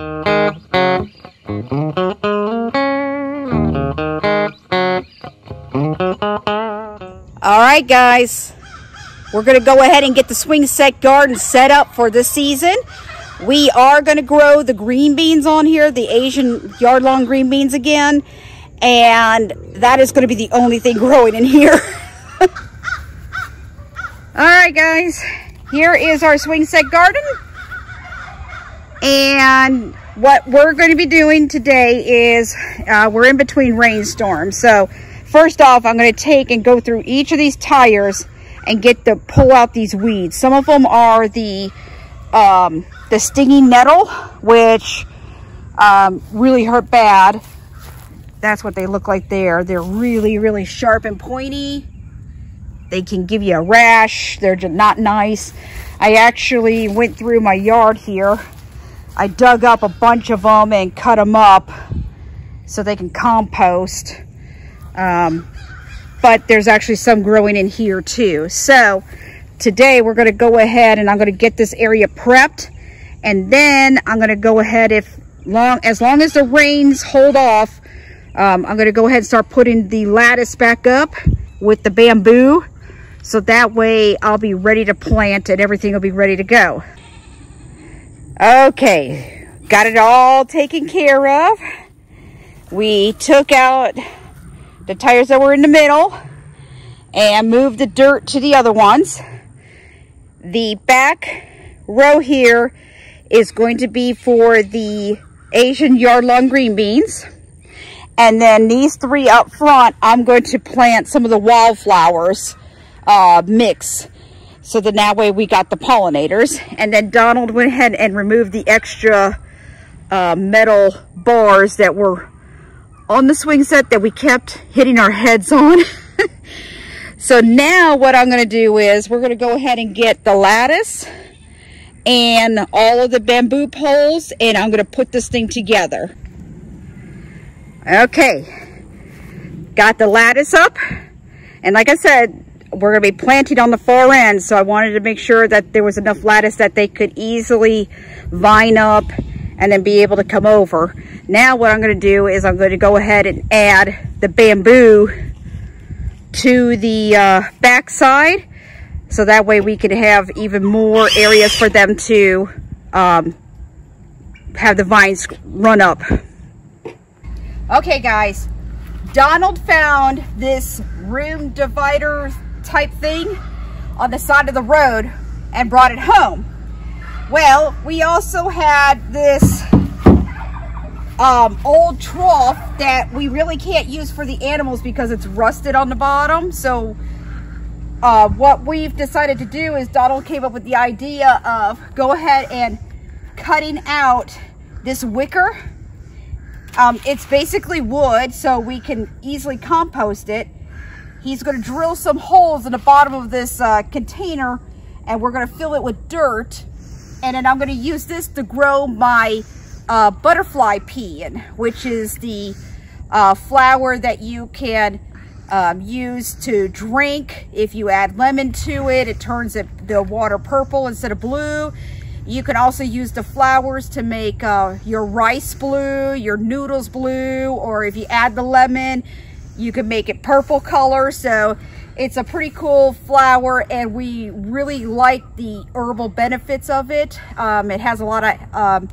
All right, guys, we're going to go ahead and get the swing set garden set up for this season. We are going to grow the green beans on here, the Asian yardlong green beans again, and that is going to be the only thing growing in here. All right, guys, here is our swing set garden, and what we're going to be doing today is we're in between rainstorms. So first off, I'm going to take and go through each of these tires and pull out these weeds. Some of them are the stinging nettle, which really hurt bad. That's what they look like there. They're really, really sharp and pointy. They can give you a rash. They're just not nice. I actually went through my yard here. I dug up a bunch of them and cut them up so they can compost. But there's actually some growing in here too. So today we're going to go ahead and I'm going to get this area prepped, and then I'm going to go ahead, as long as the rains hold off, I'm going to go ahead and start putting the lattice back up with the bamboo, so that way I'll be ready to plant and everything will be ready to go. Okay, got it all taken care of. We took out the tires that were in the middle and moved the dirt to the other ones. The back row here is going to be for the Asian yardlong green beans. And then these three up front, I'm going to plant some of the wildflowers mix. So then that way we got the pollinators. And then Donald went ahead and removed the extra metal bars that were on the swing set that we kept hitting our heads on. So now what I'm going to do is we're going to go ahead and get the lattice and all of the bamboo poles, and I'm going to put this thing together. Okay, got the lattice up, and like I said, we're going to be planting on the far end, so I wanted to make sure that there was enough lattice that they could easily vine up and then be able to come over. Now what I'm going to do is I'm going to go ahead and add the bamboo to the back side, so that way we can have even more areas for them to have the vines run up. Okay, guys, Donald found this room divider type thing on the side of the road and brought it home. Well, we also had this old trough that we really can't use for the animals because it's rusted on the bottom. So what we've decided to do is Donald came up with the idea of go ahead and cutting out this wicker. It's basically wood, so we can easily compost it. He's going to drill some holes in the bottom of this container, and we're going to fill it with dirt. And then I'm going to use this to grow my butterfly pea, which is the flower that you can use to drink. If you add lemon to it, it turns the water purple instead of blue. You can also use the flowers to make your rice blue, your noodles blue, or if you add the lemon, you can make it purple color. So it's a pretty cool flower, and we really like the herbal benefits of it. It has a lot of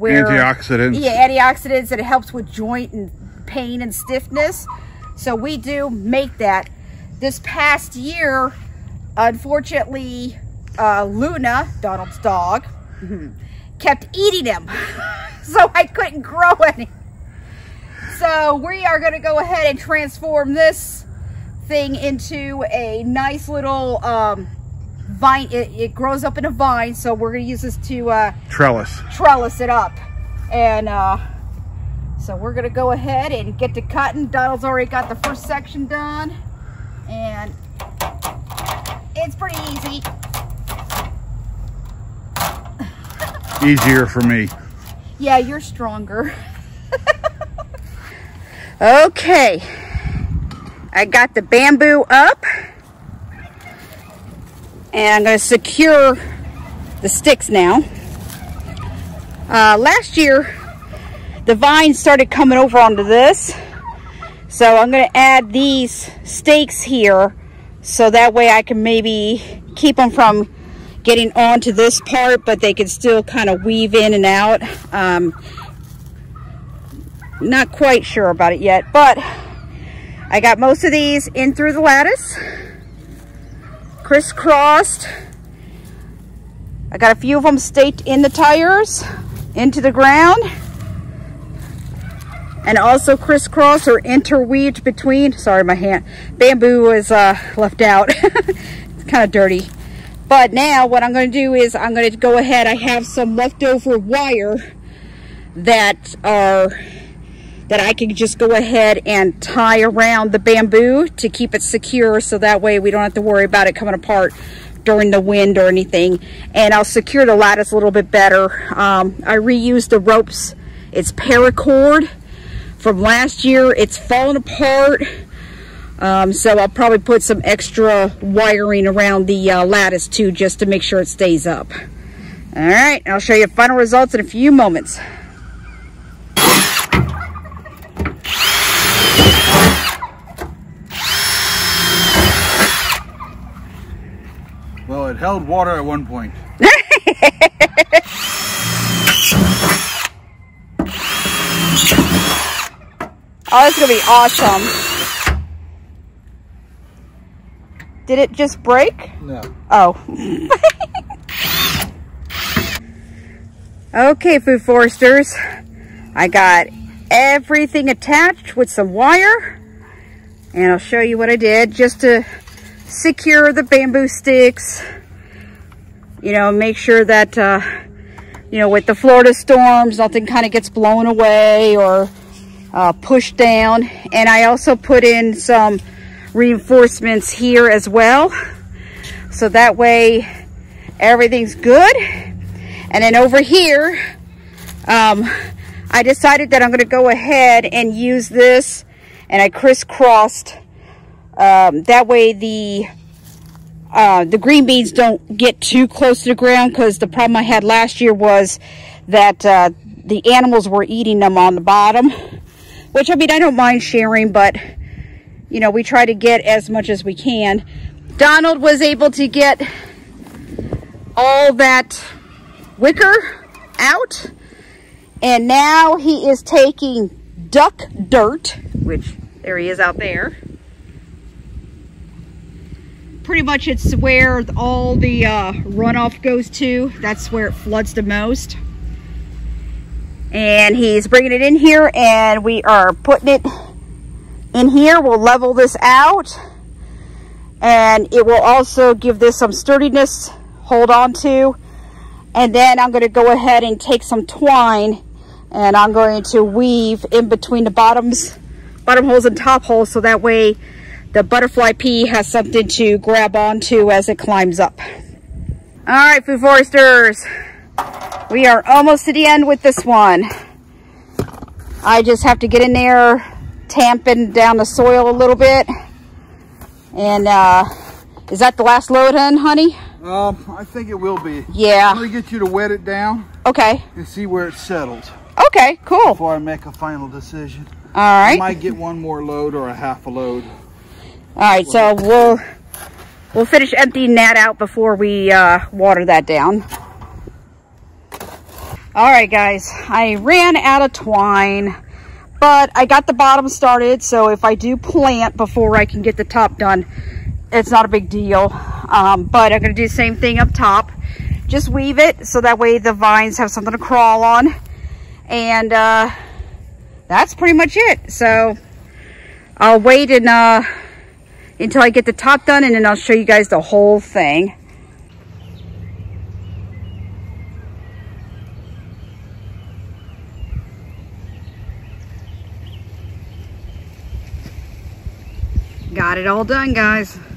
antioxidants. Yeah, antioxidants, and it helps with joint and pain and stiffness. So we do make that. This past year, unfortunately, Luna, Donald's dog, kept eating them. So I couldn't grow any. So we are going to go ahead and transform this thing into a nice little vine. It grows up in a vine, so we're going to use this to trellis it up. And so we're going to go ahead and get to cutting. Donald's already got the first section done, and it's pretty easy. Easier for me. Yeah, you're stronger. Okay, I got the bamboo up, and I'm going to secure the sticks now. Last year, the vines started coming over onto this. So I'm going to add these stakes here so that way I can maybe keep them from getting onto this part, but they can still kind of weave in and out. Not quite sure about it yet, but I got most of these in through the lattice, crisscrossed. I got a few of them staked in the tires, into the ground, and also crisscrossed or interweaved between. Sorry, my hand, bamboo was left out. It's kind of dirty. But now what I'm going to do is I'm going to go ahead. I have some leftover wire that I can just go ahead and tie around the bamboo to keep it secure, so that way we don't have to worry about it coming apart during the wind or anything. And I'll secure the lattice a little bit better. I reused the ropes. It's paracord from last year. It's fallen apart. So I'll probably put some extra wiring around the lattice too, just to make sure it stays up. All right, I'll show you final results in a few moments. Well, it held water at one point. Oh, that's gonna be awesome. Did it just break? No. Oh. Okay, Food Foresters. I got everything attached with some wire. And I'll show you what I did just to secure the bamboo sticks. You know, make sure that, you know, with the Florida storms, nothing kind of gets blown away or pushed down. And I also put in some reinforcements here as well, so that way everything's good. And then over here, I decided that I'm going to go ahead and use this, and I crisscrossed, that way the green beans don't get too close to the ground, because the problem I had last year was that the animals were eating them on the bottom, which, I mean, I don't mind sharing, but you know, we try to get as much as we can. Donald was able to get all that wicker out. And now he is taking duck dirt, which there he is out there. Pretty much it's where all the runoff goes to. That's where it floods the most. And he's bringing it in here, and we are putting it in here. We'll level this out, and it will also give this some sturdiness, hold on to. And then I'm going to go ahead and take some twine, and I'm going to weave in between the bottom holes and top holes, so that way the butterfly pea has something to grab onto as it climbs up. All right, Food Foresters, we are almost to the end with this one. I just have to get in there, tamping down the soil a little bit. And is that the last load, honey? I think it will be. Yeah. I'm gonna get you to wet it down. Okay. And see where it settles. Okay, cool. Before I make a final decision. All right. I might get one more load or a half a load. All right, so we'll finish emptying that out before we water that down. All right, guys, I ran out of twine, but I got the bottom started, so if I do plant before I can get the top done, it's not a big deal. But I'm going to do the same thing up top. Just weave it, so that way the vines have something to crawl on. And that's pretty much it. So I'll wait and, until I get the top done, and then I'll show you guys the whole thing. Got it all done, guys.